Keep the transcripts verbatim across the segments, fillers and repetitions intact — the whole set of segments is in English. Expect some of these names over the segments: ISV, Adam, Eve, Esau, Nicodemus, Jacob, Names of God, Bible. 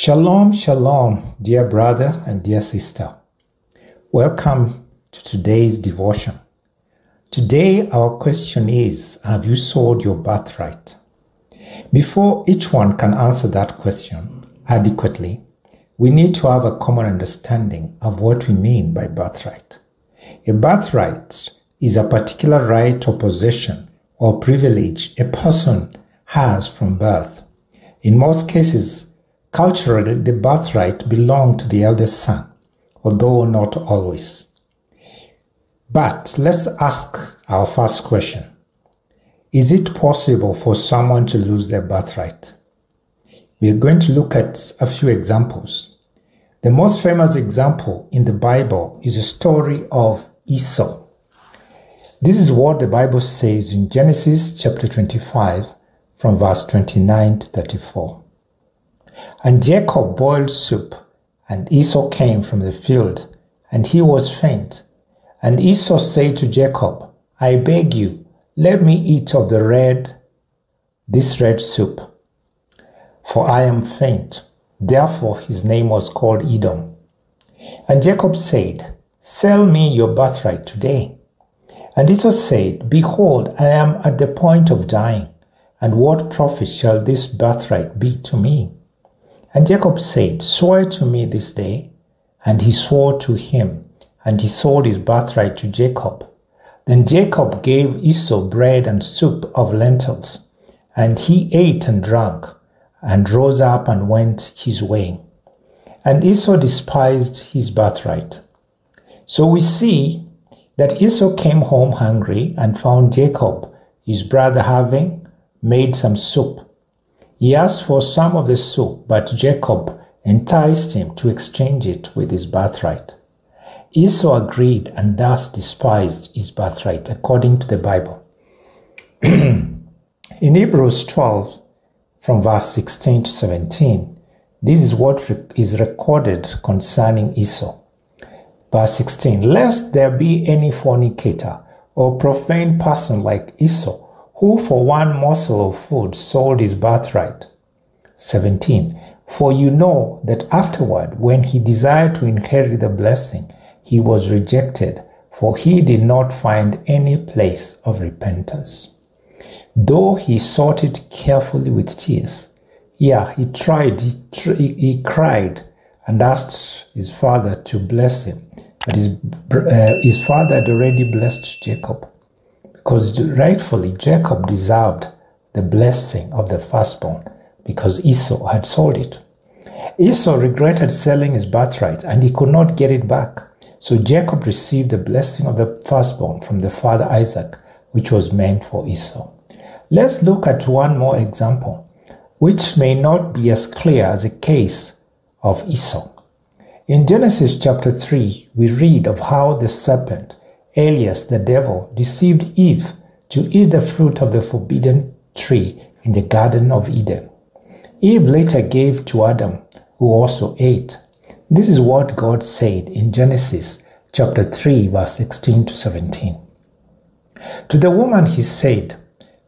Shalom, shalom, dear brother and dear sister. Welcome to today's devotion. Today our question is, have you sold your birthright? Before each one can answer that question adequately, we need to have a common understanding of what we mean by birthright. A birthright is a particular right or possession or privilege a person has from birth. In most cases, culturally, the birthright belonged to the eldest son, although not always. But let's ask our first question. Is it possible for someone to lose their birthright? We are going to look at a few examples. The most famous example in the Bible is the story of Esau. This is what the Bible says in Genesis chapter twenty-five from verse twenty-nine to thirty-four. And Jacob boiled soup, and Esau came from the field, and he was faint. And Esau said to Jacob, I beg you, let me eat of the red, this red soup, for I am faint. Therefore his name was called Edom. And Jacob said, Sell me your birthright today. And Esau said, Behold, I am at the point of dying, and what profit shall this birthright be to me? And Jacob said, Swear to me this day. And he swore to him, and he sold his birthright to Jacob. Then Jacob gave Esau bread and soup of lentils, and he ate and drank, and rose up and went his way. And Esau despised his birthright. So we see that Esau came home hungry and found Jacob, his brother, having made some soup. He asked for some of the soup, but Jacob enticed him to exchange it with his birthright. Esau agreed and thus despised his birthright, according to the Bible. In Hebrews twelve, from verse sixteen to seventeen, this is what is recorded concerning Esau. Verse sixteen, Lest there be any fornicator or profane person like Esau, who for one morsel of food sold his birthright. seventeen. For you know that afterward, when he desired to inherit the blessing, he was rejected, for he did not find any place of repentance. Though he sought it carefully with tears, yeah, he tried, he, tr he cried and asked his father to bless him. But his, uh, his father had already blessed Jacob, because rightfully Jacob deserved the blessing of the firstborn, because Esau had sold it. Esau regretted selling his birthright, and he could not get it back. So Jacob received the blessing of the firstborn from the father Isaac, which was meant for Esau. Let's look at one more example, which may not be as clear as the case of Esau. In Genesis chapter three, we read of how the serpent, alias the devil, deceived Eve to eat the fruit of the forbidden tree in the Garden of Eden. Eve later gave to Adam, who also ate. This is what God said in Genesis chapter three, verse sixteen to seventeen. To the woman he said,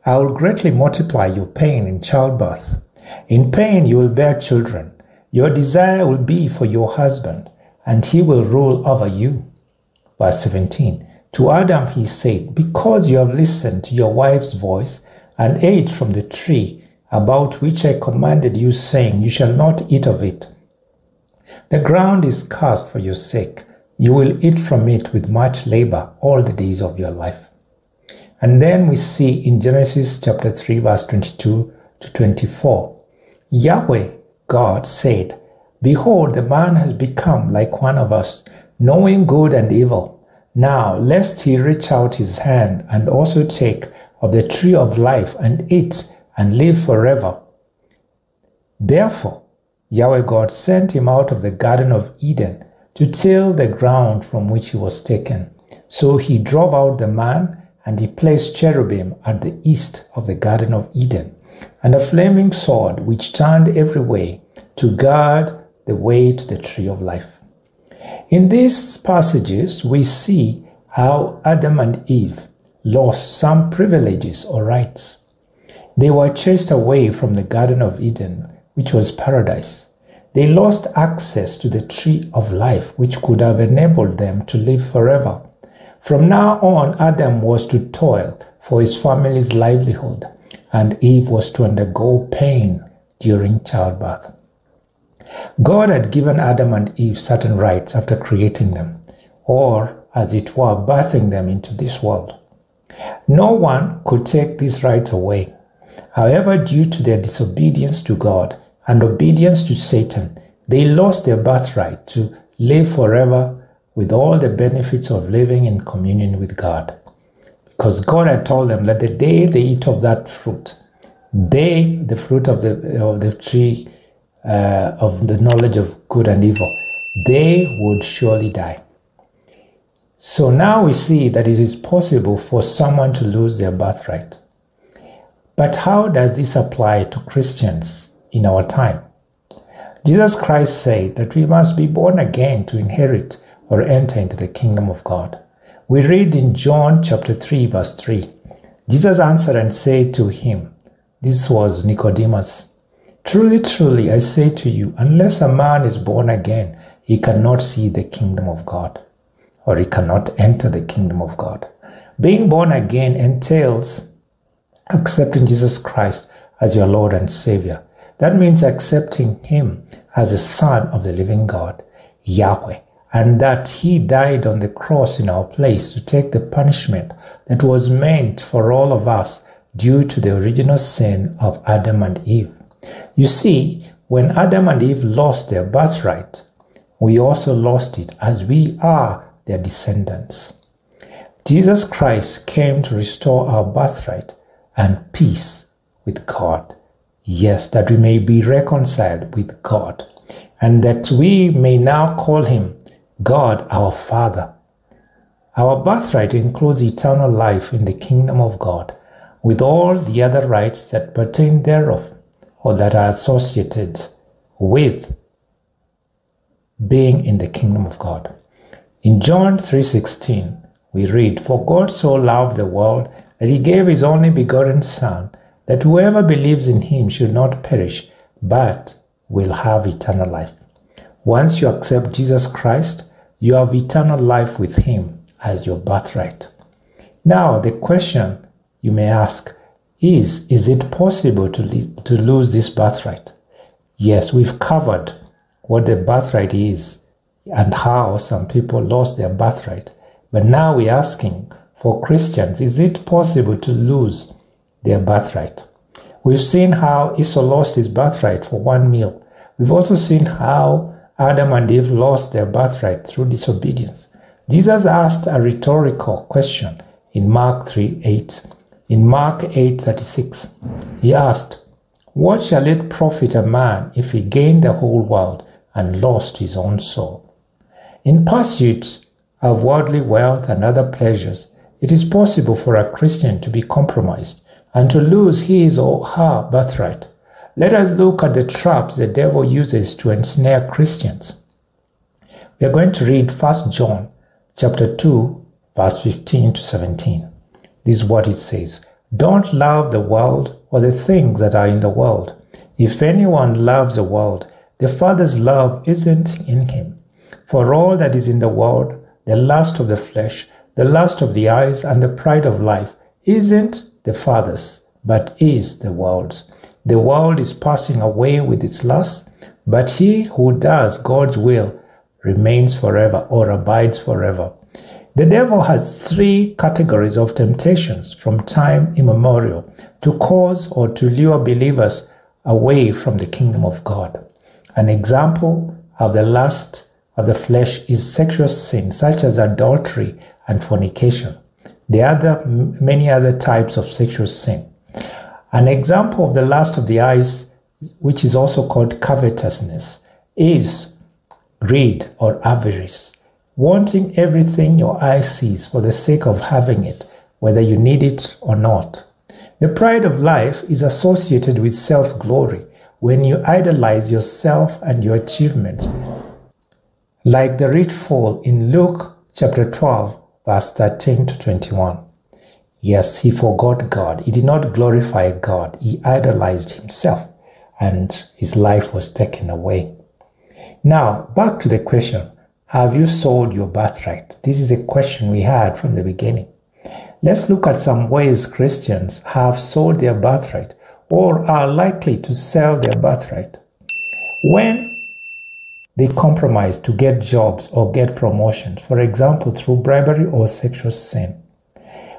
I will greatly multiply your pain in childbirth. In pain you will bear children. Your desire will be for your husband, and he will rule over you. Verse seventeen. To Adam he said, Because you have listened to your wife's voice and ate from the tree about which I commanded you, saying, You shall not eat of it. The ground is cursed for your sake. You will eat from it with much labor all the days of your life. And then we see in Genesis chapter three, verse twenty-two to twenty-four, Yahweh God said, Behold, the man has become like one of us, knowing good and evil. Now, lest he reach out his hand and also take of the tree of life and eat and live forever. Therefore, Yahweh God sent him out of the Garden of Eden to till the ground from which he was taken. So he drove out the man, and he placed cherubim at the east of the Garden of Eden, and a flaming sword which turned every way to guard the way to the tree of life. In these passages, we see how Adam and Eve lost some privileges or rights. They were chased away from the Garden of Eden, which was paradise. they lost access to the tree of life, which could have enabled them to live forever. From now on, Adam was to toil for his family's livelihood, and Eve was to undergo pain during childbirth. God had given Adam and Eve certain rights after creating them, or, as it were, birthing them into this world. No one could take these rights away. However, due to their disobedience to God and obedience to Satan, they lost their birthright to live forever with all the benefits of living in communion with God. Because God had told them that the day they eat of that fruit, they, the fruit of the, of the tree uh, of the knowledge of good and evil, they would surely die. So now we see that it is possible for someone to lose their birthright. But how does this apply to Christians in our time? Jesus Christ said that we must be born again to inherit or enter into the kingdom of God. We read in John chapter three, verse three, Jesus answered and said to him, this was Nicodemus, "Truly, truly, I say to you, unless a man is born again, he cannot see the kingdom of God." Or he cannot enter the kingdom of God. Being born again entails accepting Jesus Christ as your Lord and Savior. That means accepting Him as the Son of the living God, Yahweh, and that He died on the cross in our place to take the punishment that was meant for all of us due to the original sin of Adam and Eve. You see, when Adam and Eve lost their birthright, we also lost it as we are their descendants. Jesus Christ came to restore our birthright and peace with God. Yes, that we may be reconciled with God, and that we may now call Him God our Father. Our birthright includes eternal life in the kingdom of God, with all the other rights that pertain thereof, or that are associated with being in the kingdom of God. In John three sixteen, we read, "For God so loved the world that He gave His only begotten Son, that whoever believes in Him should not perish, but will have eternal life." Once you accept Jesus Christ, you have eternal life with Him as your birthright. Now, the question you may ask is, is it possible to, to lose this birthright? Yes, we've covered what the birthright is and how some people lost their birthright. But now we're asking for Christians, is it possible to lose their birthright? We've seen how Esau lost his birthright for one meal. We've also seen how Adam and Eve lost their birthright through disobedience. Jesus asked a rhetorical question in Mark three eight. In Mark eight thirty-six, He asked, "What shall it profit a man if he gain the whole world and lost his own soul?" In pursuit of worldly wealth and other pleasures, it is possible for a Christian to be compromised and to lose his or her birthright. Let us look at the traps the devil uses to ensnare Christians. We are going to read First John chapter two, verse fifteen to seventeen. This is what it says, "Don't love the world or the things that are in the world. If anyone loves the world, the Father's love isn't in him. For all that is in the world, the lust of the flesh, the lust of the eyes, and the pride of life, isn't the Father's, but is the world's. The world is passing away with its lust, but he who does God's will remains forever, or abides forever." The devil has three categories of temptations from time immemorial to cause or to lure believers away from the kingdom of God. An example of the lust of the flesh is sexual sin, such as adultery and fornication. There are other, many other types of sexual sin. An example of the lust of the eyes, which is also called covetousness, is greed or avarice, wanting everything your eye sees for the sake of having it, whether you need it or not. The pride of life is associated with self-glory, when you idolize yourself and your achievements, like the rich fool in Luke chapter twelve, verse thirteen to twenty-one. Yes, he forgot God. He did not glorify God. He idolized himself, and his life was taken away. Now, back to the question, have you sold your birthright? This is a question we had from the beginning. Let's look at some ways Christians have sold their birthright or are likely to sell their birthright. When they compromise to get jobs or get promotions, for example, through bribery or sexual sin.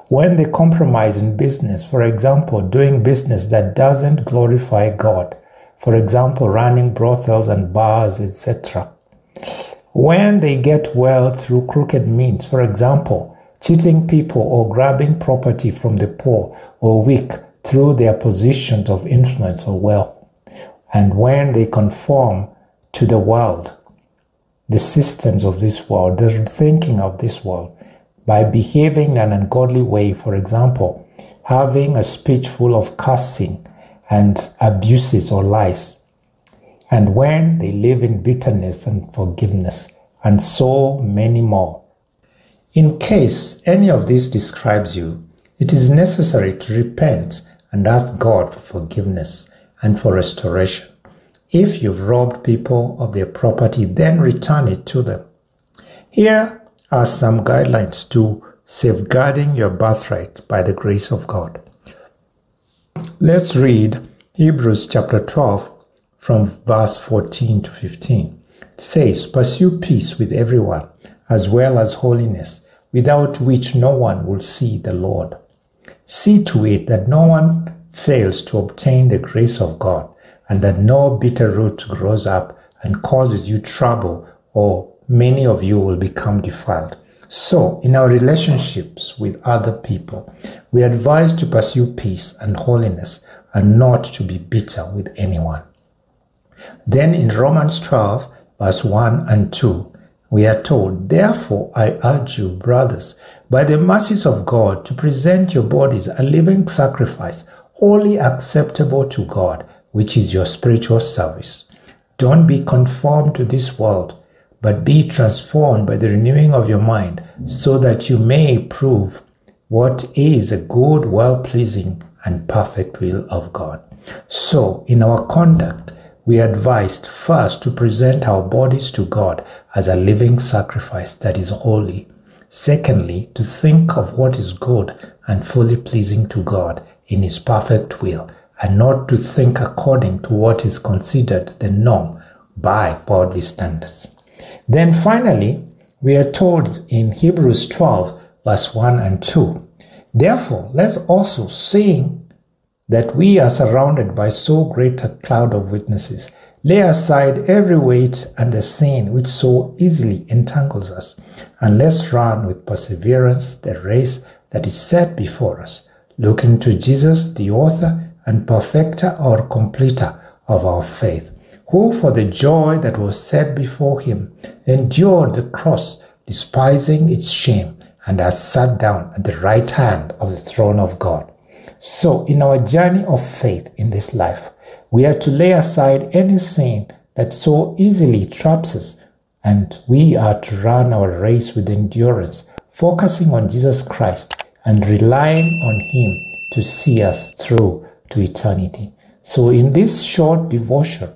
When they compromise in business, for example, doing business that doesn't glorify God, for example, running brothels and bars, et cetera. When they get wealth through crooked means, for example, cheating people or grabbing property from the poor or weak through their positions of influence or wealth. And when they conform to the world, the systems of this world, the thinking of this world, by behaving in an ungodly way, for example, having a speech full of cursing and abuses or lies, and when they live in bitterness and unforgiveness, and so many more. In case any of this describes you, it is necessary to repent and ask God for forgiveness and for restoration. If you've robbed people of their property, then return it to them. Here are some guidelines to safeguarding your birthright by the grace of God. Let's read Hebrews chapter twelve from verse fourteen to fifteen. It says, "Pursue peace with everyone, as well as holiness, without which no one will see the Lord. See to it that no one fails to obtain the grace of God, and that no bitter root grows up and causes you trouble, or many of you will become defiled." So, in our relationships with other people, we are advised to pursue peace and holiness and not to be bitter with anyone. Then in Romans twelve, verse one and two, we are told, "Therefore I urge you, brothers, by the mercies of God, to present your bodies a living sacrifice, wholly acceptable to God, which is your spiritual service. Don't be conformed to this world, but be transformed by the renewing of your mind, so that you may prove what is a good, well-pleasing, and perfect will of God." So, in our conduct, we are advised first to present our bodies to God as a living sacrifice that is holy. Secondly, to think of what is good and fully pleasing to God in His perfect will, and not to think according to what is considered the norm by worldly standards. Then finally, we are told in Hebrews twelve, verse one and two, "Therefore, let's also, seeing that we are surrounded by so great a cloud of witnesses, lay aside every weight and the sin which so easily entangles us, and let's run with perseverance the race that is set before us, looking to Jesus, the author and perfecter or completer of our faith, who for the joy that was set before him endured the cross, despising its shame, and has sat down at the right hand of the throne of God." So, in our journey of faith in this life, we are to lay aside any sin that so easily traps us, and we are to run our race with endurance, focusing on Jesus Christ and relying on Him to see us through to eternity. So in this short devotion,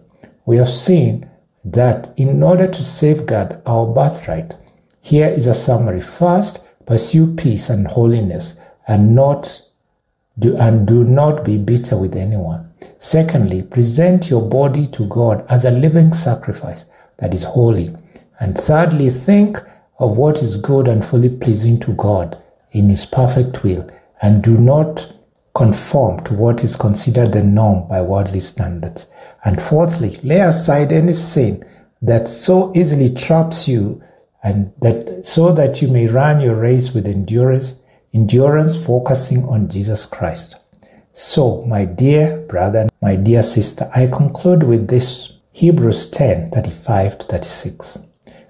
we have seen that in order to safeguard our birthright, here is a summary. First, pursue peace and holiness and not do, and do not be bitter with anyone. Secondly, present your body to God as a living sacrifice that is holy. And thirdly, think of what is good and fully pleasing to God in His perfect will, and do not conform to what is considered the norm by worldly standards. And fourthly, lay aside any sin that so easily traps you, and that so that you may run your race with endurance, endurance focusing on Jesus Christ. So, my dear brother, my dear sister, I conclude with this Hebrews ten, thirty-five to thirty-six.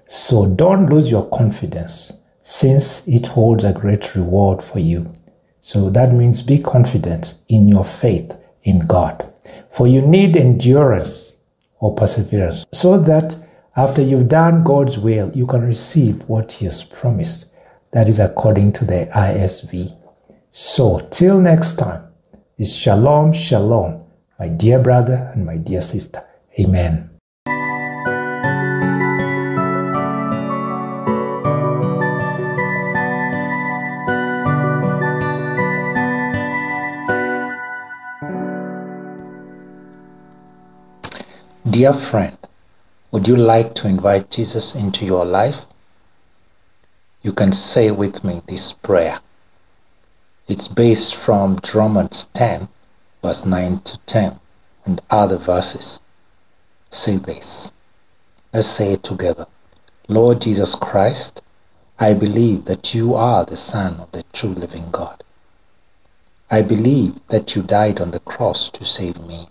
"So don't lose your confidence, since it holds a great reward for you." So that means be confident in your faith in God. "For you need endurance or perseverance, so that after you've done God's will, you can receive what He has promised." That is according to the I S V. So till next time, it's shalom, shalom, my dear brother and my dear sister. Amen. Dear friend, would you like to invite Jesus into your life? You can say with me this prayer. It's based from Romans ten, verse nine to ten and other verses. Say this. Let's say it together. Lord Jesus Christ, I believe that you are the Son of the true living God. I believe that you died on the cross to save me.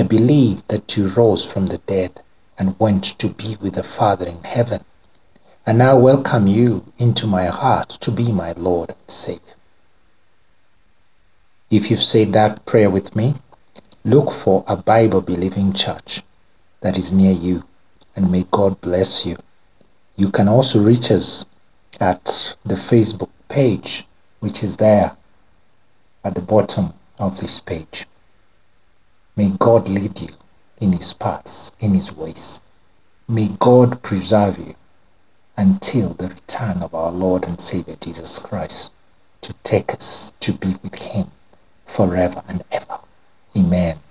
I believe that you rose from the dead and went to be with the Father in heaven. And I welcome you into my heart to be my Lord and Savior. If you've said that prayer with me, look for a Bible-believing church that is near you, and may God bless you. You can also reach us at the Facebook page, which is there at the bottom of this page. May God lead you in his paths, in his ways. May God preserve you until the return of our Lord and Savior Jesus Christ to take us to be with him forever and ever. Amen.